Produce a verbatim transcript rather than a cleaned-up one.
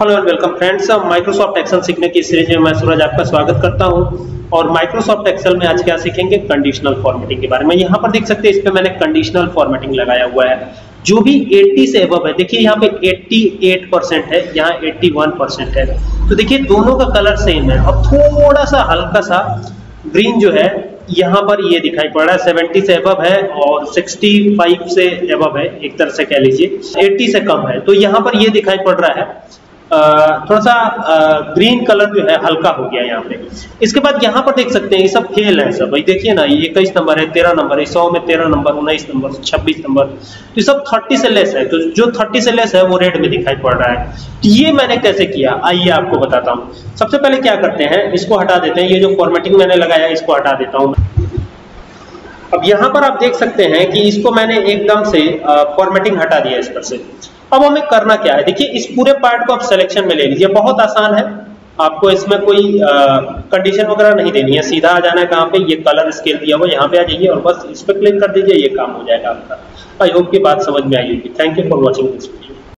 Hello and welcome friends, Microsoft Excel सीखने की series में मैं सूरज आपका स्वागत करता हूं। और माइक्रोसॉफ्ट एक्सेल में आज क्या सीखेंगे, कंडीशनल फॉर्मेटिंग के बारे में। यहां पर देख सकते हैं, इस पे मैंने कंडीशनल फॉर्मेटिंग लगाया हुआ है। जो भी अस्सी से अबव है, देखिए यहाँ पे अट्ठासी परसेंट है, यहाँ इक्यासी परसेंट है। तो देखिए दोनों का कलर सेम है और थोड़ा सा हल्का सा ग्रीन जो है यहाँ पर ये दिखाई पड़ रहा है। सत्तर से अबव है और पैंसठ से अबव है, एक तरह से कह लीजिए अस्सी से कम है। तो यहाँ पर ये दिखाई पड़ रहा है, थोड़ा सा ग्रीन कलर जो है हल्का हो गया यहाँ पे। इसके बाद यहाँ पर देख सकते हैं ये सब फेल है सब। भाई देखिए ना, ये इक्कीस नंबर है, तेरह नंबर है, सौ में तेरह नंबर, उन्नीस नंबर, छब्बीस नंबर, तो ये सब तीस से लेस है। तो जो तीस से लेस है वो रेड में दिखाई पड़ रहा है। ये मैंने कैसे किया आइए आपको बताता हूँ। सबसे पहले क्या करते हैं, इसको हटा देते हैं। ये जो फॉर्मेटिंग मैंने लगाया इसको हटा देता हूँ। अब यहाँ पर आप देख सकते हैं कि इसको मैंने एकदम से फॉर्मेटिंग हटा दिया इस पर से। अब हमें करना क्या है, देखिए इस पूरे पार्ट को आप सिलेक्शन में ले लीजिए, बहुत आसान है। आपको इसमें कोई कंडीशन वगैरह नहीं देनी है, सीधा आ जाना है कहाँ पे, ये कलर स्केल दिया हुआ यहाँ पे आ जाइए और बस इस पर क्लिक कर दीजिए, ये काम हो जाएगा आपका। आई होप की बात समझ में आई होगी। Thank you for watching this video.